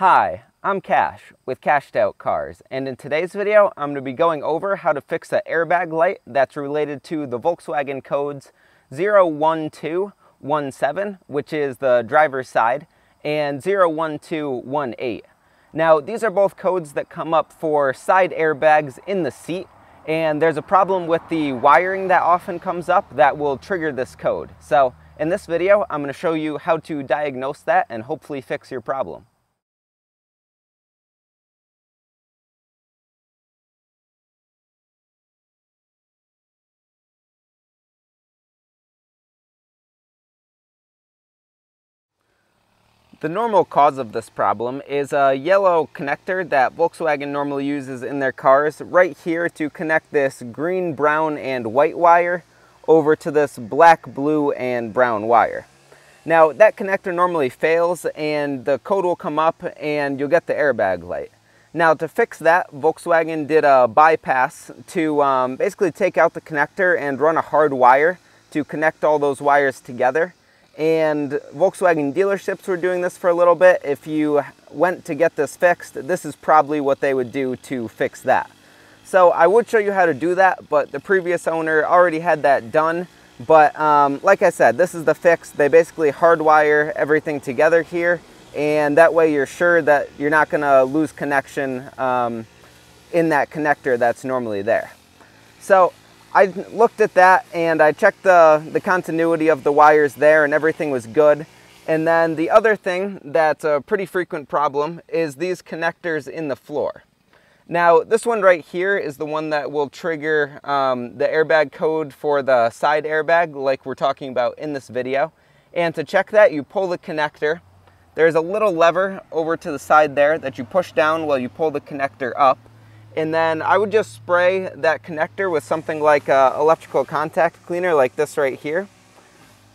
Hi, I'm Cash with Cashed Out Cars, and in today's video I'm going to be going over how to fix an airbag light that's related to the Volkswagen codes 01217, which is the driver's side, and 01218. Now these are both codes that come up for side airbags in the seat, and there's a problem with the wiring that often comes up that will trigger this code. So in this video I'm going to show you how to diagnose that and hopefully fix your problem. The normal cause of this problem is a yellow connector that Volkswagen normally uses in their cars right here to connect this green, brown, and white wire over to this black, blue, and brown wire. Now that connector normally fails and the code will come up and you'll get the airbag light. Now to fix that, Volkswagen did a bypass to basically take out the connector and run a hard wire to connect all those wires together. And Volkswagen dealerships were doing this for a little bit. If you went to get this fixed, this is probably what they would do to fix that. So I would show you how to do that, but the previous owner already had that done. But like I said, this is the fix. They basically hardwire everything together here, and that way you're sure that you're not gonna lose connection in that connector that's normally there. So I looked at that and I checked the continuity of the wires there, and everything was good. And then the other thing that's a pretty frequent problem is these connectors in the floor. Now this one right here is the one that will trigger the airbag code for the side airbag like we're talking about in this video. And to check that, you pull the connector. There's a little lever over to the side there that you push down while you pull the connector up. And then I would just spray that connector with something like electrical contact cleaner like this right here.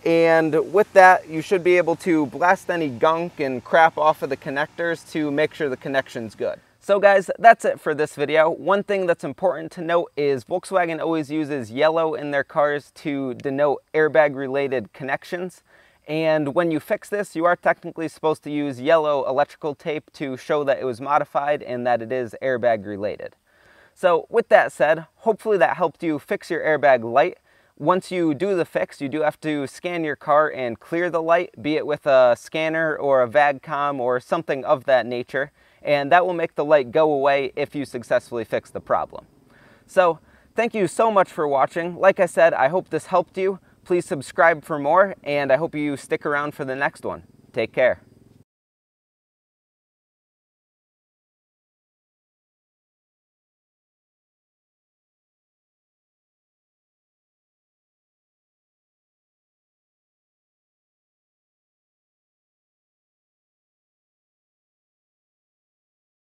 And with that, you should be able to blast any gunk and crap off of the connectors to make sure the connection's good. So guys, that's it for this video. One thing that's important to note is Volkswagen always uses yellow in their cars to denote airbag-related connections. And when you fix this, you are technically supposed to use yellow electrical tape to show that it was modified and that it is airbag related. So with that said, hopefully that helped you fix your airbag light. Once you do the fix, you do have to scan your car and clear the light, be it with a scanner or a VAGCOM or something of that nature. And that will make the light go away if you successfully fix the problem. So thank you so much for watching. Like I said, I hope this helped you. Please subscribe for more, and I hope you stick around for the next one. Take care.